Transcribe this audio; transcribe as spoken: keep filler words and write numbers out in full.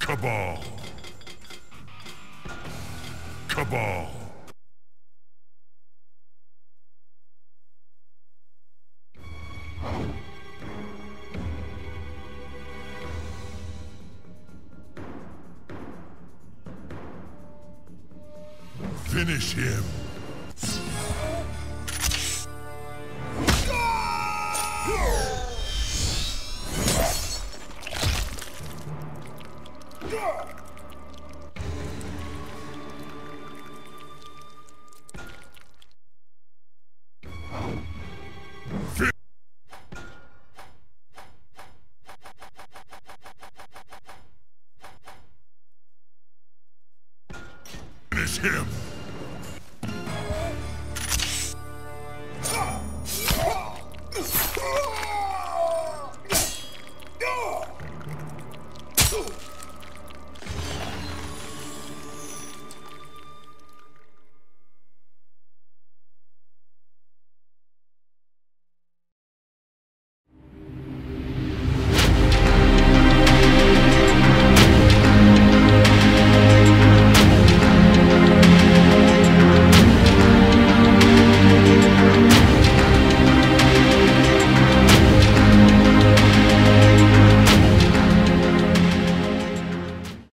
Kabal. Kabal. Finish him.